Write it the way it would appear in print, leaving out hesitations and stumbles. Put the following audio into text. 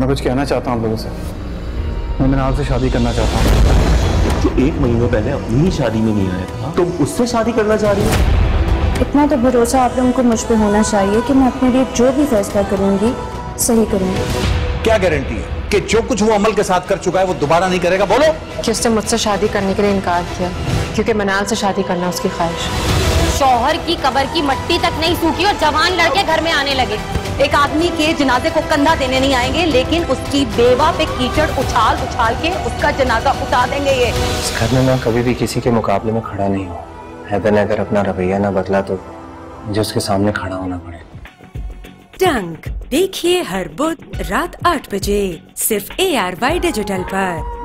मैं कुछ कहना चाहता हूँ आप लोगों से। मैं मिनाल से शादी करना चाहता हूँ। तो एक महीने पहले अपनी ही शादी में नहीं आया था, तुम उससे शादी करना चाह रही हो? इतना तो भरोसा आप लोगों को मुझ पर होना चाहिए कि मैं अपने लिए जो भी फैसला करूँगी सही करूँगी। क्या गारंटी है कि जो कुछ वो अमल के साथ कर चुका है वो दोबारा नहीं करेगा? बोलो। कि उसने मुझसे शादी करने के लिए इनकार किया क्योंकि मनाल से शादी करना उसकी ख्वाहिश। शौहर की कब्र की मिट्टी तक नहीं सूखी और जवान लड़के घर में आने लगे। एक आदमी के जनाजे को कंधा देने नहीं आएंगे लेकिन उसकी बेवा पे कीचड़ उछाल उछाल के उसका जनाजा उठा देंगे। ये इस घर में मैं कभी भी किसी के मुकाबले में खड़ा नहीं हूँ। हैदर ने अगर अपना रवैया ना बदला तो मुझे उसके सामने खड़ा होना पड़े। टंक देखिए हर बुध रात 8 बजे सिर्फ ARY डिजिटल पर।